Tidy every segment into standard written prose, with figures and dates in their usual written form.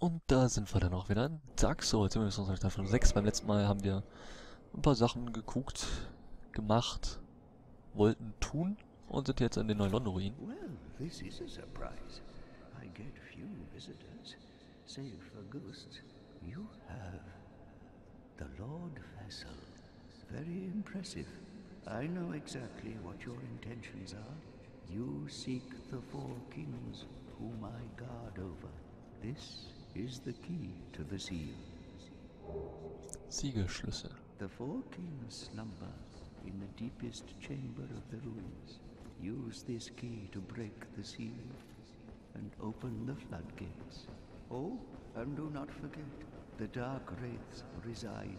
Und da sind wir dann auch wieder in Dark Souls, zumindest in Staffel 6. Beim letzten Mal haben wir ein paar Sachen geguckt, gemacht, wollten tun und sind jetzt an den Neulon-Ruinen. Well, this is a surprise. I get few visitors, save for ghosts. You have the Lord Vessel. Very impressive. I know exactly what your intentions are. You seek the four kings whom I guard over. This is the key to the seal. Siegelschlüssel. The four kings slumber in the deepest chamber of the ruins. Use this key to break the seal and open the floodgates. Oh, and do not forget, the dark wraiths reside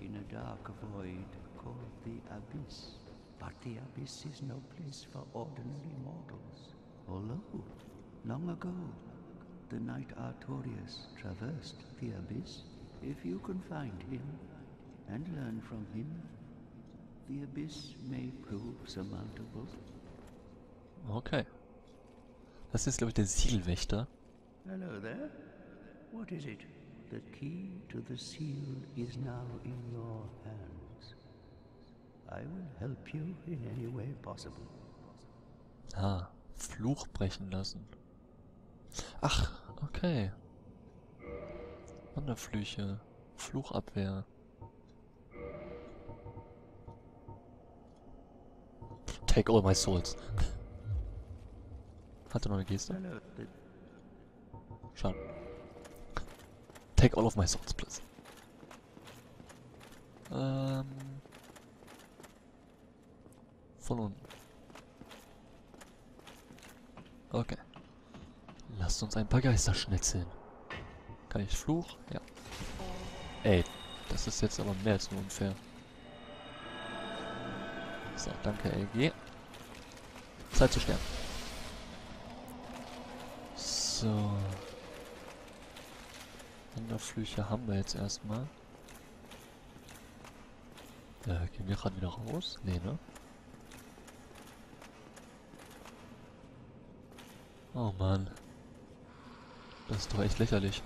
in a dark void called the Abyss. But the Abyss is no place for ordinary mortals. Although, long ago, the knight Artorius traversed the Abyss. If you can find him and learn from him, the Abyss may prove surmountable. Okay. Das ist, glaube ich, der Siegelwächter. Hello there. What is it? The key to the seal is now in your hands. I will help you in any way possible. Ah, Fluch brechen lassen. Ach, okay. Wanderflüche. Fluchabwehr. Take all my souls. Hat er noch eine Geste? Schade. Take all of my souls, please. Von unten. Okay. Lasst uns ein paar Geister schnitzeln. Kann ich Fluch? Ja. Ey, das ist jetzt aber mehr als nur unfair. So, danke LG. Zeit zu sterben. So. Wanderflüche haben wir jetzt erstmal. Gehen wir gerade wieder raus? Nee, ne? Oh Mann. Das ist doch echt lächerlich.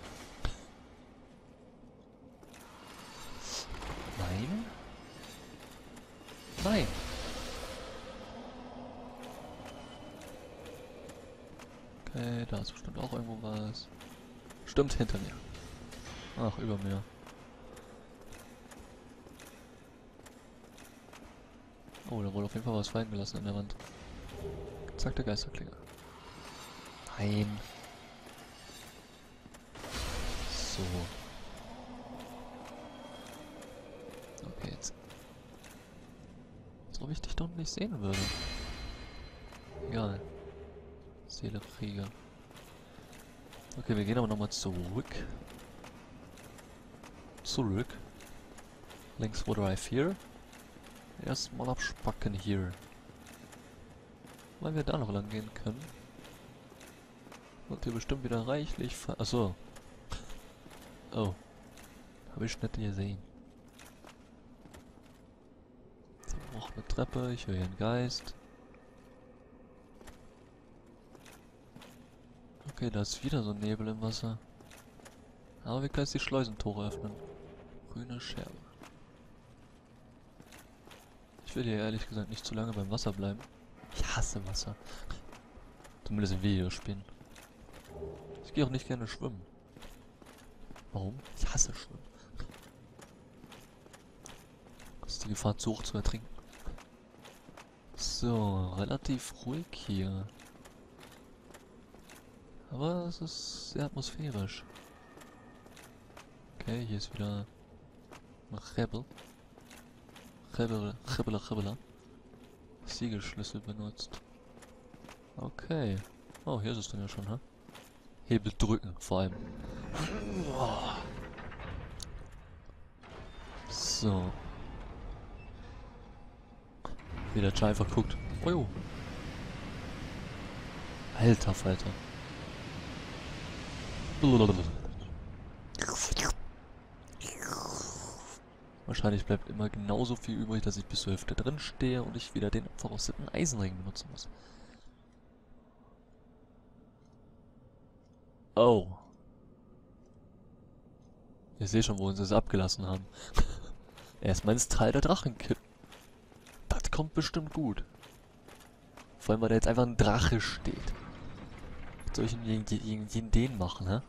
Nein? Nein! Okay, da ist bestimmt auch irgendwo was. Stimmt, hinter mir. Ach, über mir. Oh, da wurde auf jeden Fall was fallen gelassen an der Wand. Zack, der Geisterklinger. Nein. So. Okay, jetzt. So, ob ich dich doch nicht sehen würde. Egal. Seelenkämpfer. Okay, wir gehen aber nochmal zurück. Zurück. Links what I fear. Erstmal abspacken hier. Weil wir da noch lang gehen können. Und hier bestimmt wieder reichlich. Achso. Oh. Habe ich nicht gesehen. Hier braucht eine Treppe. Ich höre hier einen Geist. Okay, da ist wieder so ein Nebel im Wasser. Aber wir können jetzt die Schleusentore öffnen. Grüne Scherbe. Ich will hier ehrlich gesagt nicht zu lange beim Wasser bleiben. Ich hasse Wasser. Zumindest in Videospielen. Ich gehe auch nicht gerne schwimmen. Warum? Ich hasse Schwimmen. Ist die Gefahr zu hoch zu ertrinken? So, relativ ruhig hier. Aber es ist sehr atmosphärisch. Okay, hier ist wieder ein Rebel. Rebel. Siegelschlüssel benutzt. Okay. Oh, hier ist es dann ja schon, hä? Hebel drücken, vor allem. So. Wie der Chai einfach guckt. Oh jo. Alter Falter. Blablabla. Wahrscheinlich bleibt immer genauso viel übrig, dass ich bis zur Hälfte drin stehe und ich wieder den verrosteten Eisenring benutzen muss. Oh. Ich sehe schon, wo uns das abgelassen haben. Erstmal ins Tal der Drachen kippen. Das kommt bestimmt gut. Vor allem, weil da jetzt einfach ein Drache steht. Was soll ich denn gegen den machen, hä?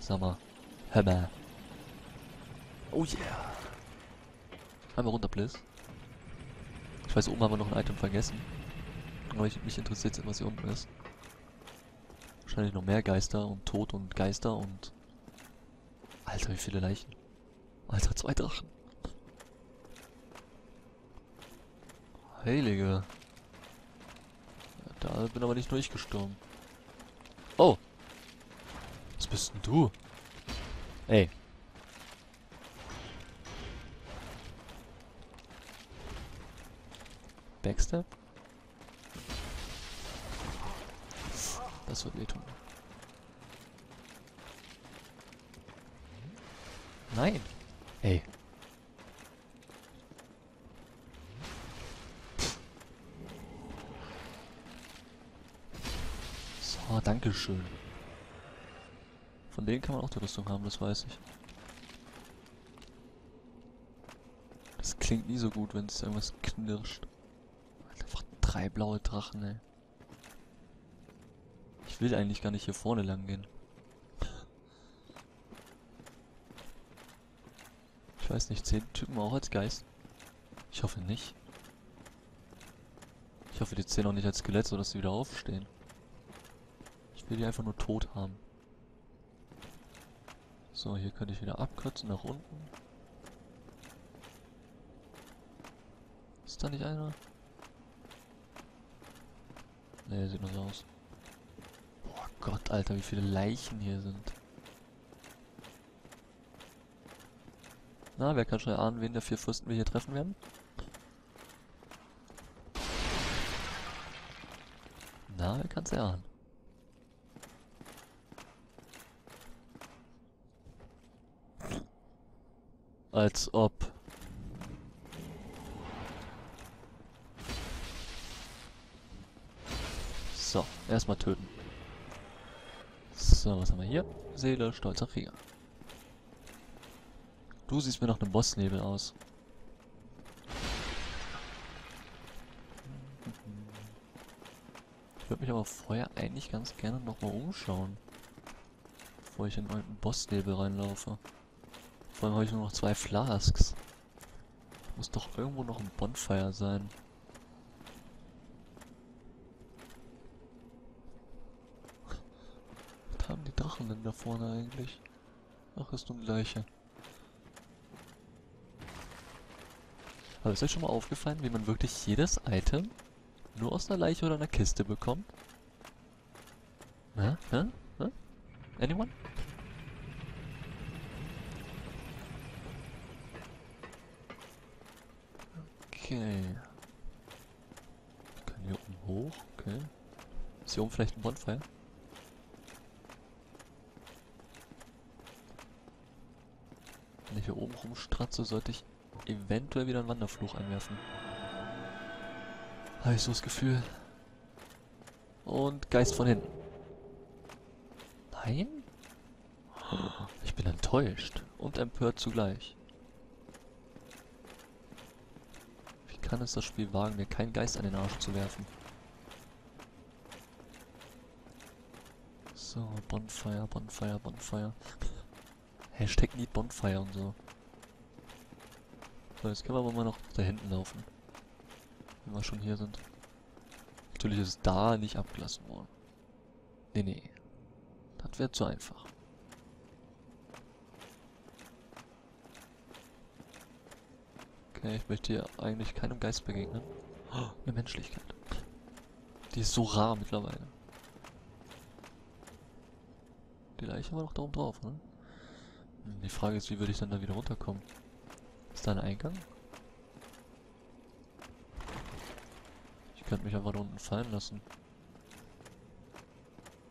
Sag mal. Hör mal. Oh yeah. Einmal runter, please. Ich weiß, oben haben wir noch ein Item vergessen. Aber mich interessiert jetzt, was hier unten ist. Wahrscheinlich noch mehr Geister und Tod und Geister und... Alter, wie viele Leichen. Alter, 2 Drachen. Heilige. Da bin aber nicht durchgestorben. Oh. Was bist denn du? Ey. Backstab? Das wird wehtun. Nein. Ey. So, dankeschön. Von denen kann man auch die Rüstung haben, das weiß ich. Das klingt nie so gut, wenn es irgendwas knirscht. Einfach 3 blaue Drachen, ey. Ich will eigentlich gar nicht hier vorne lang gehen. Ich weiß nicht, 10 Typen auch als Geist? Ich hoffe nicht. Ich hoffe, die 10 auch nicht als Skelett, sodass sie wieder aufstehen. Ich will die einfach nur tot haben. So, hier könnte ich wieder abkürzen nach unten. Ist da nicht einer? Ne, der sieht nur so aus. Boah Gott, Alter, wie viele Leichen hier sind. Na, wer kann schon ahnen, wen der 4 Fürsten wir hier treffen werden? Na, wer kann's erahnen? Als ob. So, erstmal töten. So, was haben wir hier? Seele, stolzer Krieger. Du siehst mir nach einem Bossnebel aus. Ich würde mich aber vorher eigentlich ganz gerne nochmal umschauen. Bevor ich in einen Bossnebel reinlaufe. Vor allem habe ich nur noch 2 Flasks. Muss doch irgendwo noch ein Bonfire sein. Was haben die Drachen denn da vorne eigentlich? Ach, ist nur die Leiche. Aber ist euch schon mal aufgefallen, wie man wirklich jedes Item nur aus einer Leiche oder einer Kiste bekommt? Na? Na? Na? Anyone? Okay. Wir können hier oben hoch, okay. Ist hier oben vielleicht ein Bonfire? Wenn ich hier oben rumstratze, sollte ich eventuell wieder einen Wanderfluch einwerfen. Habe ich so das Gefühl. Und Geist von hinten. Nein? Ich bin enttäuscht und empört zugleich. Kann es das Spiel wagen, mir keinen Geist an den Arsch zu werfen. So, Bonfire, Bonfire, Bonfire. Hashtag Need Bonfire und so. So, jetzt können wir aber mal noch da hinten laufen. Wenn wir schon hier sind. Natürlich ist da nicht abgelassen worden. Nee, nee. Das wäre zu einfach. Ich möchte hier eigentlich keinem Geist begegnen. Oh, eine Menschlichkeit. Die ist so rar mittlerweile. Die Leiche war doch da oben drauf, ne? Die Frage ist, wie würde ich dann da wieder runterkommen? Ist da ein Eingang? Ich könnte mich einfach da unten fallen lassen.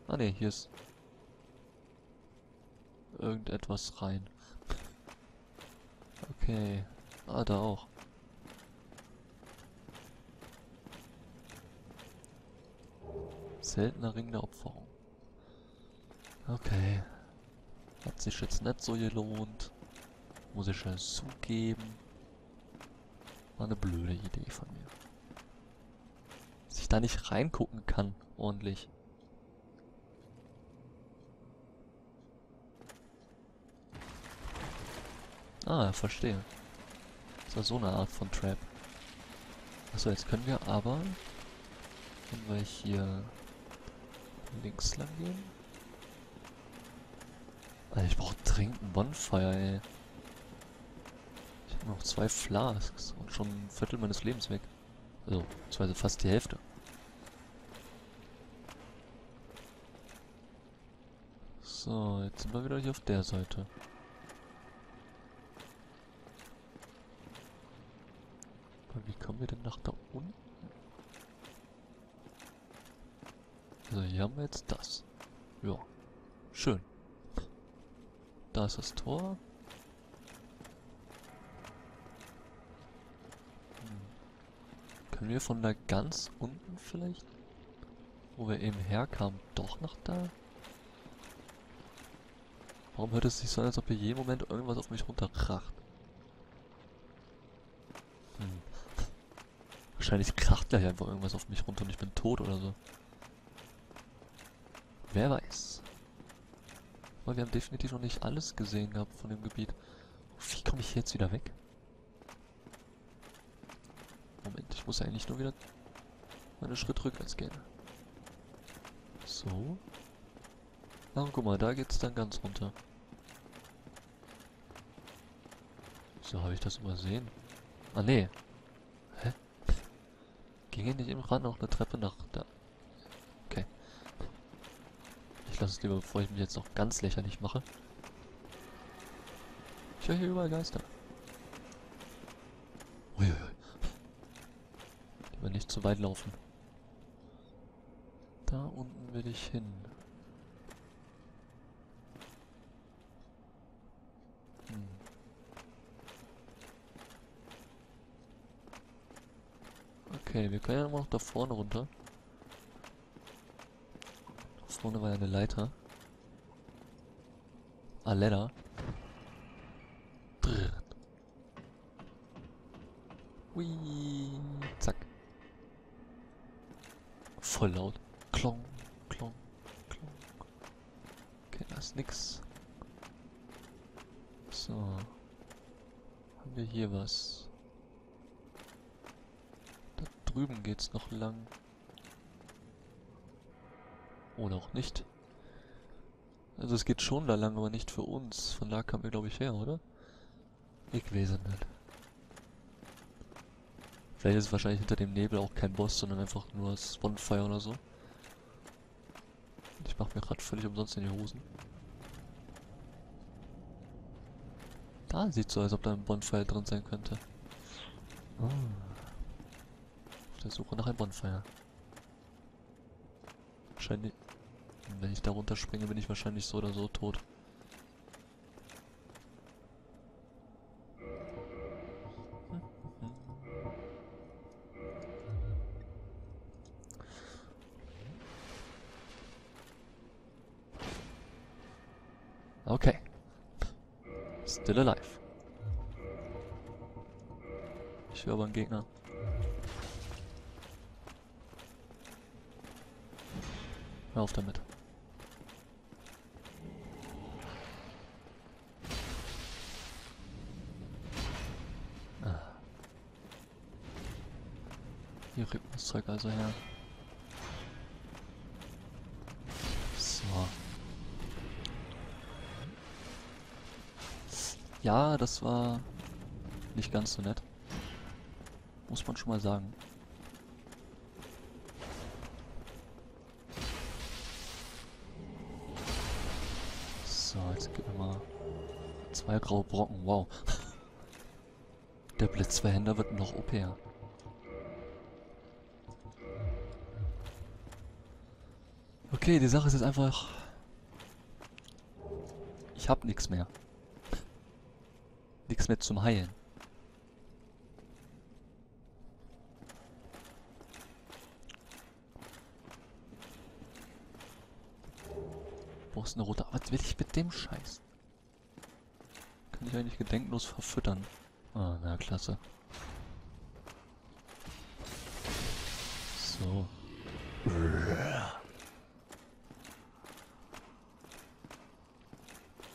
Ah ne, hier ist... irgendetwas rein. Okay. Ah, da auch. Seltener Ring der Opferung. Okay. Hat sich jetzt nicht so gelohnt. Muss ich schon zugeben. War eine blöde Idee von mir. Dass ich da nicht reingucken kann, ordentlich. Ah, verstehe. Das war so eine Art von Trap. Achso, jetzt können wir aber... Können wir hier... links lang gehen? Alter, ich brauche dringend einen Bonfire, ey. Ich habe noch 2 Flasks und schon ein Viertel meines Lebens weg. Also, beziehungsweise fast die Hälfte. So, jetzt sind wir wieder hier auf der Seite. Wie kommen wir denn nach da unten? Also hier haben wir jetzt das. Ja, schön. Da ist das Tor. Können wir von da ganz unten vielleicht, wo wir eben herkamen, doch noch da? Warum hört es sich so an, als ob hier jeden Moment irgendwas auf mich runterkracht? Wahrscheinlich kracht gleich einfach irgendwas auf mich runter und ich bin tot oder so. Wer weiß. Aber wir haben definitiv noch nicht alles gesehen gehabt von dem Gebiet. Wie komme ich jetzt wieder weg? Moment, ich muss eigentlich nur wieder meine Schritt rückwärts gehen. So. Ach, guck mal, da geht's dann ganz runter. Wieso habe ich das übersehen? Ah, nee. Ging nicht eben gerade noch eine Treppe nach da. Okay. Ich lasse es lieber, bevor ich mich jetzt noch ganz lächerlich mache. Ich höre hier überall Geister. Uiuiui. Lieber nicht zu weit laufen. Da unten will ich hin. Okay, wir können ja immer noch da vorne runter. Da vorne war ja eine Leiter. Ah, Ladder. Hui, zack. Voll laut. Klong, klong, klong. Okay, da ist nix. So. Haben wir hier was? Drüben geht's noch lang. Oder auch nicht. Also es geht schon da lang, aber nicht für uns. Von da kamen wir, glaube ich, her, oder? Ich weiß es nicht. Vielleicht ist wahrscheinlich hinter dem Nebel auch kein Boss, sondern einfach nur das Bonfire oder so. Ich mache mir gerade völlig umsonst in die Hosen. Da sieht so, als ob da ein Bonfire drin sein könnte. Oh. Suche nach einem Bonfire. Wahrscheinlich, wenn ich da runterspringe, bin ich wahrscheinlich so oder so tot. Okay. Still alive. Ich höre aber einen Gegner. Hör auf damit. Ah. Hier rückt das Zeug also her. So. Ja, das war nicht ganz so nett. Muss man schon mal sagen. Jetzt gib mir mal 2 graue Brocken, wow. Der Blitzverhänder wird noch OP. Okay, die Sache ist jetzt einfach... Ich hab nichts mehr. Nichts mehr zum Heilen. Eine rote. Was will ich mit dem Scheiß? mich eigentlich gedenklos verfüttern. Ah, na klasse. So.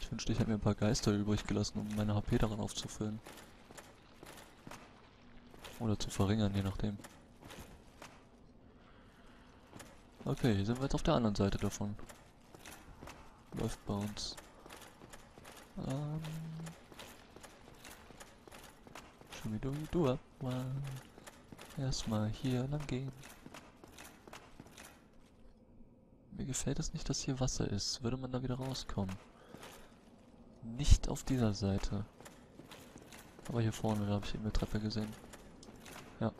Ich wünschte, ich hätte mir ein paar Geister übrig gelassen, um meine HP daran aufzufüllen. Oder zu verringern, je nachdem. Okay, hier sind wir jetzt auf der anderen Seite davon. Läuft bei uns. Erstmal hier lang gehen. Mir gefällt es nicht, dass hier Wasser ist. Würde man da wieder rauskommen? Nicht auf dieser Seite. Aber hier vorne, da habe ich eben eine Treppe gesehen. Ja.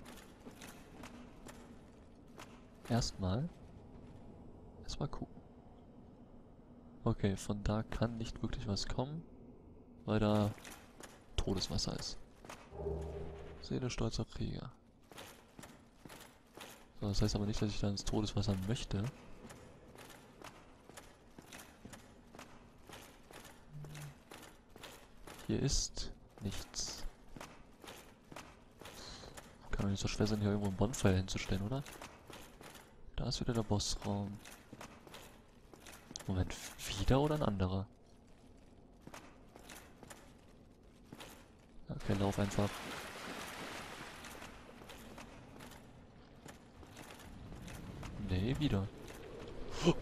Erstmal gucken. Okay, von da kann nicht wirklich was kommen, weil da Todeswasser ist. Seele stolzer Krieger. So, das heißt aber nicht, dass ich da ins Todeswasser möchte. Hier ist nichts. Kann doch nicht so schwer sein, hier irgendwo ein Bonfire hinzustellen, oder? Da ist wieder der Bossraum. Moment, wieder oder ein anderer? Okay, lauf einfach. Nee, wieder. Oh.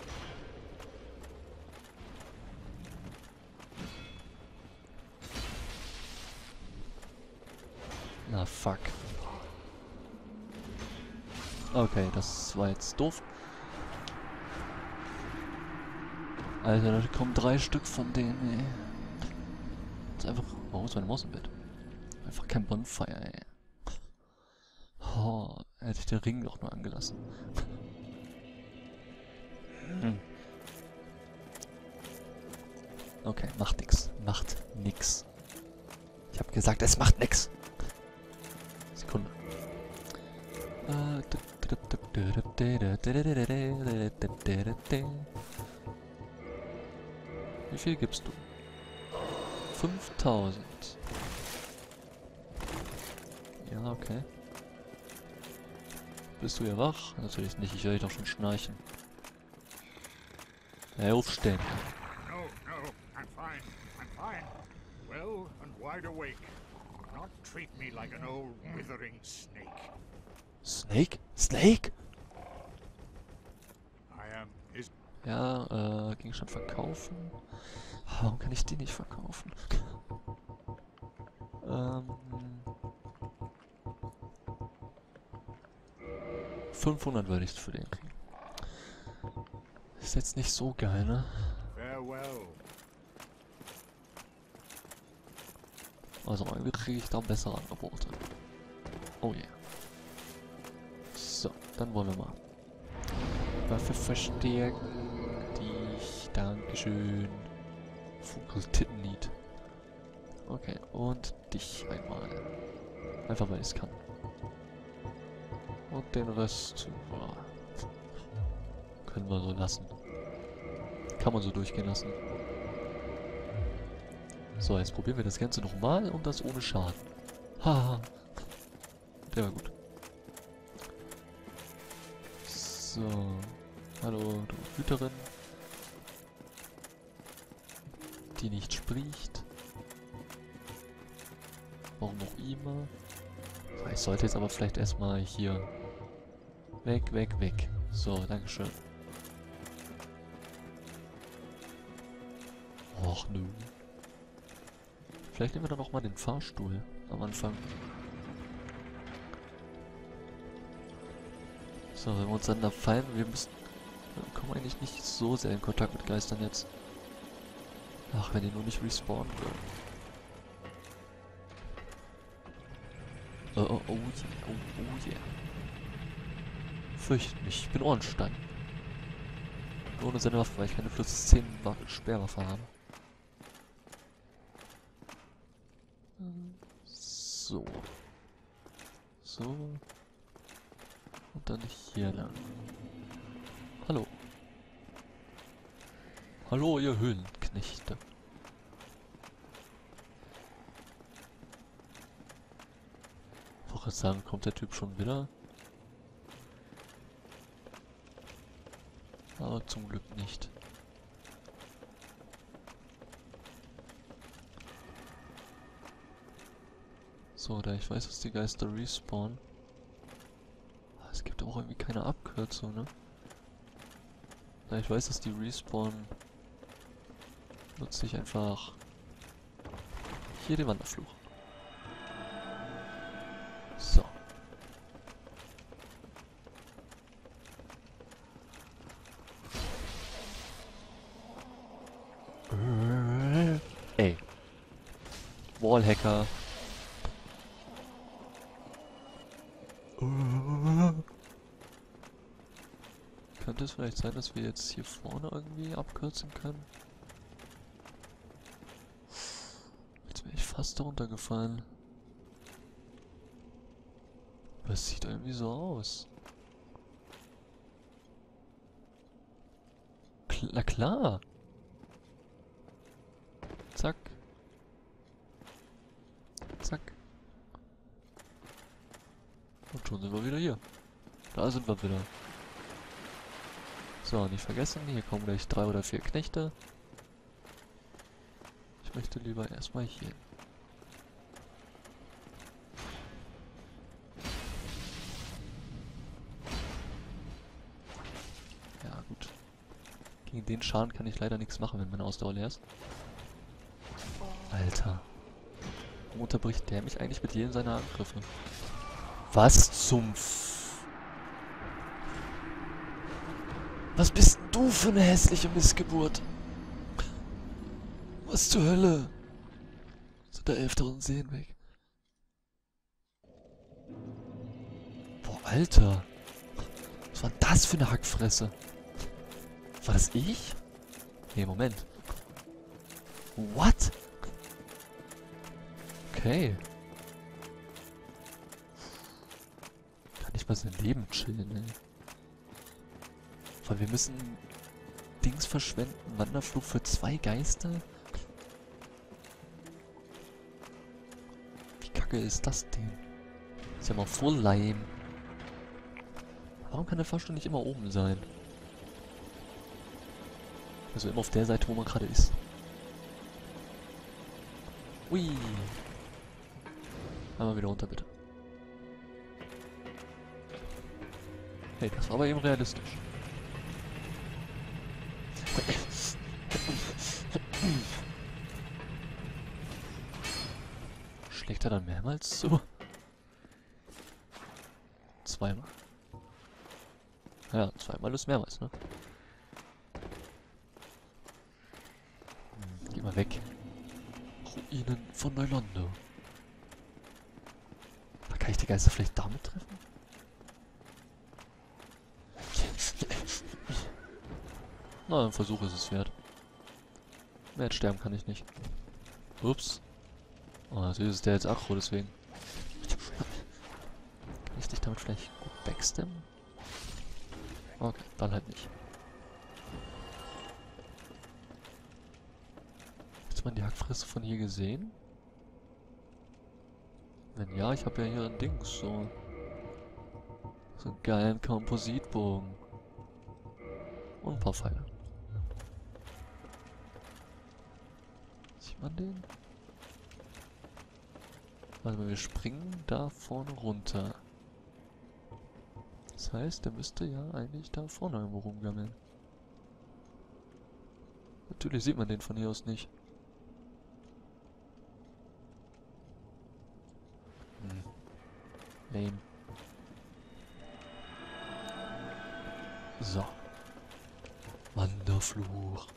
Na fuck. Okay, das war jetzt doof. Alter, da kommen 3 Stück von denen, ey. Das ist einfach... Warum ist meine Maus im Bett? Einfach kein Bonfire, ey. Oh, hätte ich den Ring auch nur angelassen. Okay, macht nix. Macht nix. Ich hab gesagt, es macht nix. Sekunde. Wie viel gibst du? 5000. Ja, okay. Bist du ja wach? Natürlich nicht, ich höre dich doch schon schnarchen. Hey, aufstehen. No, no, I'm fine. I'm fine. Well and wide awake. Not treat me like an old withering snake. Snake? Snake? Ja, Gegenstand verkaufen. Warum kann ich die nicht verkaufen? Ähm... 500 würde ich für den kriegen. Ist jetzt nicht so geil, ne? Also irgendwie kriege ich da bessere Angebote. Oh yeah. So, dann wollen wir mal. Waffe verstärken. Dankeschön. Vogeltittenlied. Okay, und dich einmal. Einfach weil ich es kann. Und den Rest... Boah. Können wir so lassen. Kann man so durchgehen lassen. So, jetzt probieren wir das Ganze nochmal und das ohne Schaden. Haha. Der war gut. So. Hallo, du Hüterin. Die nicht spricht. Warum noch immer? So, ich sollte jetzt aber vielleicht erstmal hier weg. So, dankeschön. Och nö. Vielleicht nehmen wir dann auch mal den Fahrstuhl am Anfang. So, wenn wir uns dann da fallen, wir müssen... Wir kommen eigentlich nicht so sehr in Kontakt mit Geistern jetzt. Ach, wenn die nur nicht respawnen würden. Oh yeah. Fürcht mich, ich bin Ornstein. Ohne seine Waffe, weil ich keine plus 10 Sperrwaffe habe. So. So. Und dann hier lang. Hallo. Hallo, ihr Höhlen. Nicht. Woche sagen, kommt der Typ schon wieder? Aber zum Glück nicht. So, da ich weiß, dass die Geister respawnen. Es gibt auch irgendwie keine Abkürzung, ne? Da ich weiß, dass die respawnen, nutze ich einfach hier den Wanderfluch. So. Ey. Wallhacker. Könnte es vielleicht sein, dass wir jetzt hier vorne irgendwie abkürzen können? Jetzt wäre ich fast runtergefallen. Das sieht irgendwie so aus. Na klar. Zack. Zack. Und schon sind wir wieder hier. Da sind wir wieder. So, nicht vergessen, hier kommen gleich 3 oder 4 Knechte. Ich möchte lieber erstmal hier. Ja, gut. Gegen den Schaden kann ich leider nichts machen, wenn meine Ausdauer leer ist. Alter. Warum unterbricht der mich eigentlich mit jedem seiner Angriffe? Was zum F... Was bist denn du für eine hässliche Missgeburt? Was zur Hölle? Sind da 11.000 Seelen weg? Boah, Alter. Was war das für eine Hackfresse? War das ich? Nee, Moment. What? Okay. Sein Leben chillen, ey. Weil wir müssen Dings verschwenden. Wanderfluch für 2 Geister? Wie kacke ist das denn? Ist ja mal voll lame. Warum kann der Fahrstuhl nicht immer oben sein? Also immer auf der Seite, wo man gerade ist. Ui. Einmal wieder runter, bitte. Hey, das war aber eben realistisch. Schlägt er dann mehrmals zu? Zweimal? Ja, zweimal ist mehrmals, ne? Geh mal weg. Ruinen von Neulando. Da kann ich die Geister vielleicht damit treffen? Na, ein Versuch ist es wert. Mehr als sterben kann ich nicht. Ups. Oh, natürlich ist der jetzt aggro, deswegen. Kann ich dich damit vielleicht gut backstemmen? Okay, dann halt nicht. Hat man die Hackfresse von hier gesehen? Wenn ja, ich habe ja hier ein Dings, so einen geilen Kompositbogen. Und ein paar Pfeile. Sieht man den? Also wir springen da vorne runter. Das heißt, der müsste ja eigentlich da vorne irgendwo rumgammeln. Natürlich sieht man den von hier aus nicht. Hm. Lame. So. Wanderfluch.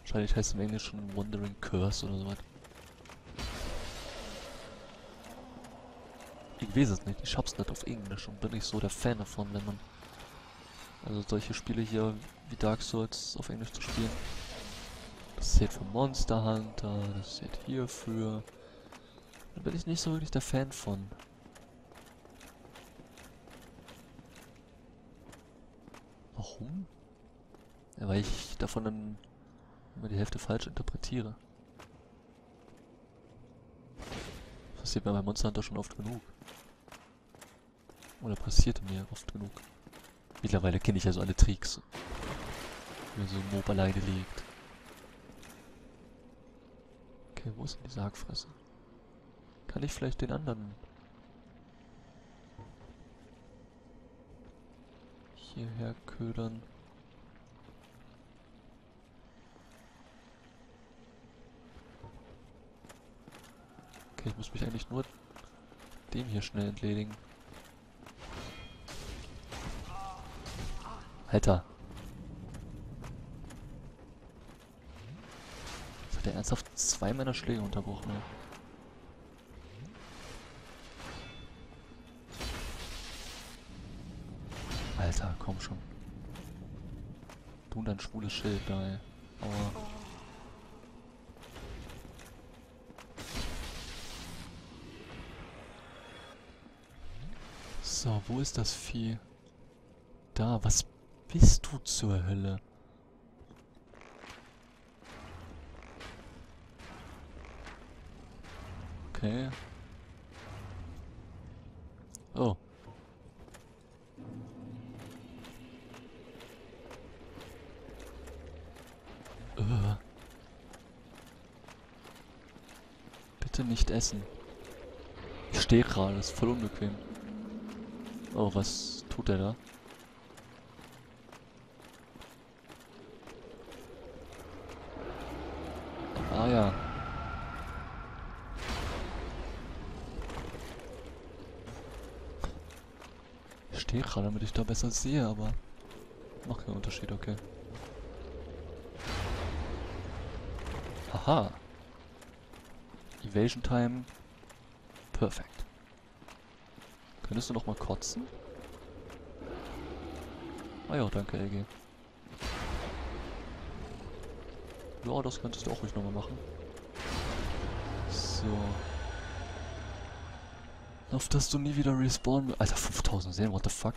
Wahrscheinlich heißt es im Englischen Wandering Curse oder so was. Ich weiß es nicht, ich hab's nicht auf Englisch und bin nicht so der Fan davon, wenn man... Also solche Spiele hier wie Dark Souls auf Englisch zu spielen. Das zählt für Monster Hunter, das zählt hierfür. Da bin ich nicht so wirklich der Fan von. Warum? Ja, weil ich davon dann immer die Hälfte falsch interpretiere. Passiert mir bei Monster Hunter schon oft genug. Oder passierte mir oft genug. Mittlerweile kenne ich ja so alle Tricks. Wie man so ein Mob alleine legt. Okay, wo ist denn die Sargfresse? Kann ich vielleicht den anderen... hierher ködern? Okay, ich muss mich eigentlich nur dem hier schnell entledigen. Alter. Jetzt hat er ernsthaft 2 meiner Schläge unterbrochen. Alter, komm schon. Du und dein schwules Schild da, ey. Aua. So, wo ist das Vieh? Da, was bist du zur Hölle? Okay. Oh. Bitte nicht essen. Ich stehe gerade, das ist voll unbequem. Oh, was tut er da? Ah ja. Ich stehe gerade, damit ich da besser sehe, aber... macht keinen Unterschied, okay. Haha. Evasion Time. Perfekt. Könntest du noch mal kotzen? Ah ja, danke, LG. Ja, das könntest du auch ruhig nochmal machen. So. Auf dass du nie wieder respawnen... Alter, 5000 Seelen, what the fuck?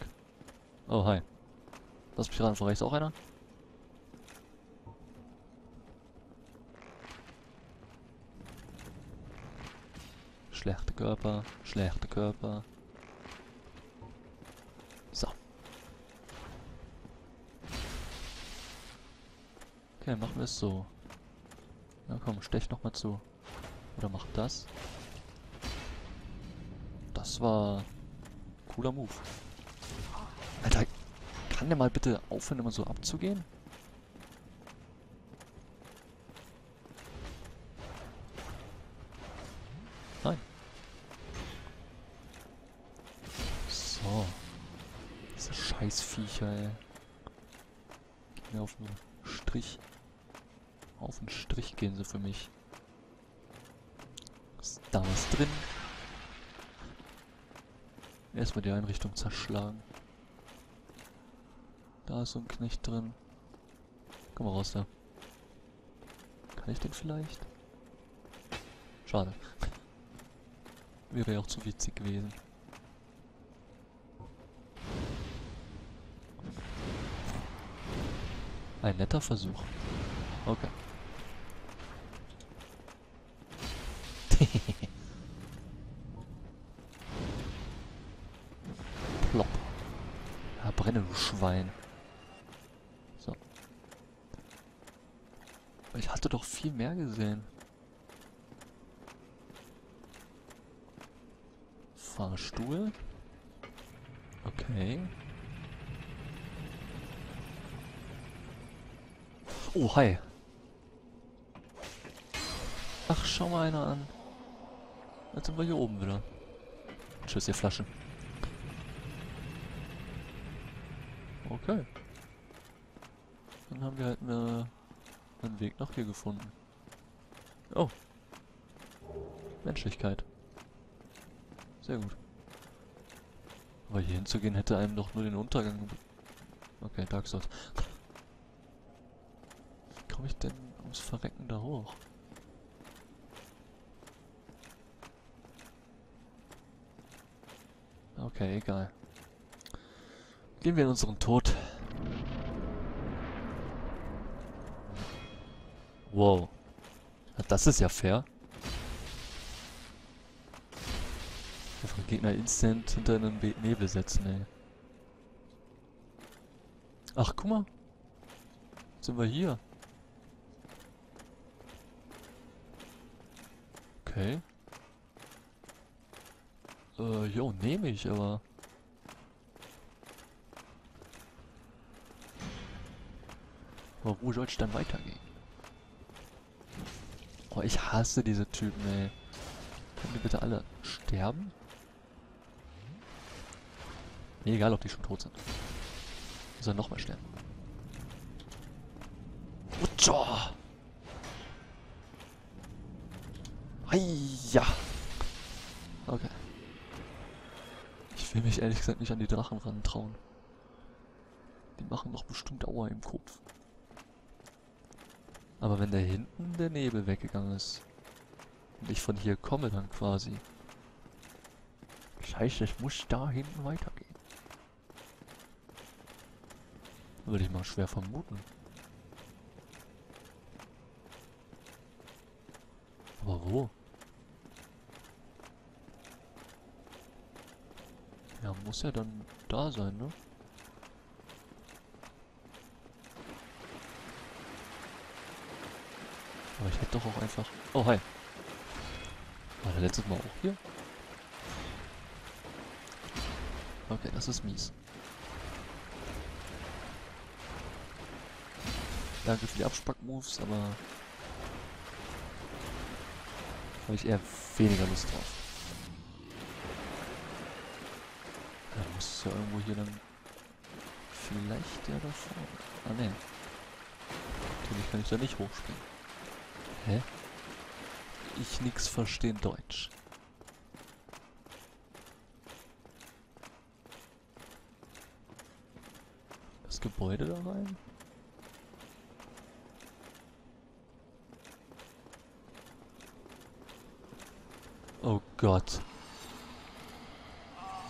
Oh, hi. Lass mich ran, von rechts auch einer? Schlechte Körper, schlechte Körper. Okay, machen wir es so. Na komm, stech nochmal zu. Oder mach das. Das war... cooler Move. Alter, kann der mal bitte aufhören, immer so abzugehen? Nein. So. Diese scheiß Viecher, ey. Geh mir auf den Strich. Auf den Strich gehen sie für mich. Ist da was drin? Erstmal die Einrichtung zerschlagen. Da ist so ein Knecht drin. Komm mal raus da. Kann ich den vielleicht? Schade. Wäre ja auch zu witzig gewesen. Ein netter Versuch. Okay. Plopp. Ja, brenne, du Schwein. So. Ich hatte doch viel mehr gesehen. Fahrstuhl. Okay. Oh, hi. Ach, schau mal einer an. Jetzt sind wir hier oben wieder. Tschüss, ihr Flaschen. Okay. Dann haben wir halt einen Weg nach hier gefunden. Oh. Menschlichkeit. Sehr gut. Aber hier hinzugehen hätte einem doch nur den Untergang gebracht. Okay, Dark Souls. Wie komme ich denn ums Verrecken da hoch? Okay, egal. Gehen wir in unseren Tod. Wow. Das ist ja fair. Einfach Gegner instant hinter einen Nebel setzen, ey. Ach, guck mal. Jetzt sind wir hier. Okay. Jo, nehme ich, aber... Aber wo soll es dann weitergehen? Oh, ich hasse diese Typen, ey. Können die bitte alle sterben? Nee, egal, ob die schon tot sind. Die sollen nochmal sterben. Utscha! Eia! Okay. Ich will mich ehrlich gesagt nicht an die Drachen rantrauen. Die machen doch bestimmt Aua im Kopf. Aber wenn da hinten der Nebel weggegangen ist und ich von hier komme dann quasi. Das heißt, es muss da hinten weitergehen. Würde ich mal schwer vermuten. Aber wo? Ja, muss ja dann da sein, ne? Aber ich hätte doch auch einfach... Oh, hi! War der letztes Mal auch hier? Okay, das ist mies. Danke für die Abspack-Moves, aber... habe ich eher weniger Lust drauf. Da muss es ja irgendwo hier dann... Vielleicht der da vorne... Ah, ne. Natürlich kann ich da nicht hochspringen. Hä? Ich nix verstehen Deutsch. Das Gebäude da rein? Oh Gott.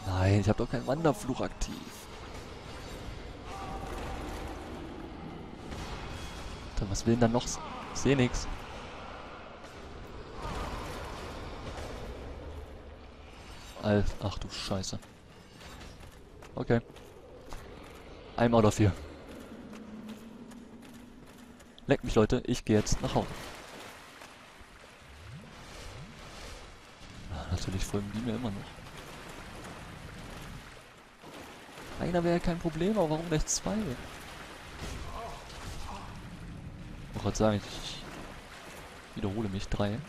Nein, ich hab doch keinen Wanderfluch aktiv. Dann, was will denn da noch? Ich seh nix. Ach du Scheiße. Okay. I'm out of here. Leckt mich, Leute. Ich gehe jetzt nach Hause. Ach, natürlich folgen die mir immer noch. Einer wäre ja kein Problem, aber warum gleich zwei? Ich wollte gerade sagen, ich wiederhole mich. 3.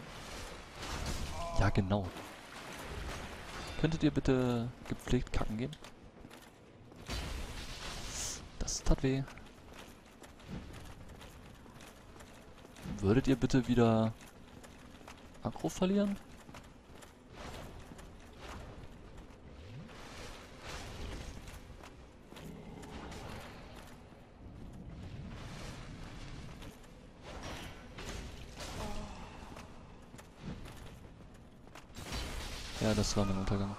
Ja, genau. Könntet ihr bitte gepflegt kacken gehen? Das tat weh. Würdet ihr bitte wieder Aggro verlieren? Ja, das war mein Untergang.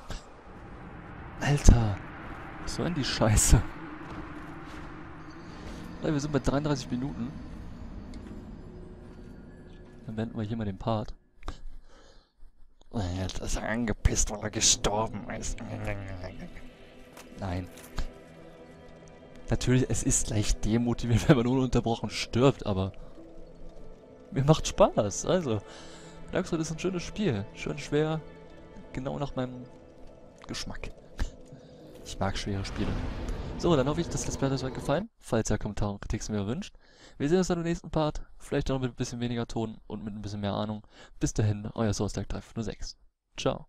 Alter! Was soll denn die Scheiße? Wir sind bei 33 Minuten. Dann beenden wir hier mal den Part. Jetzt ist er angepisst, weil er gestorben ist. Nein. Natürlich, es ist leicht demotivierend, wenn man ununterbrochen stirbt, aber... Mir macht Spaß, also. Dark Souls ist ein schönes Spiel. Schön schwer. Genau nach meinem Geschmack. Ich mag schwere Spiele. So, dann hoffe ich, dass das Let's Play euch gefallen. Falls ihr Kommentare und Kritik mir wünscht. Wir sehen uns dann im nächsten Part. Vielleicht auch noch mit ein bisschen weniger Ton und mit ein bisschen mehr Ahnung. Bis dahin, euer SorasLight 3506. Ciao.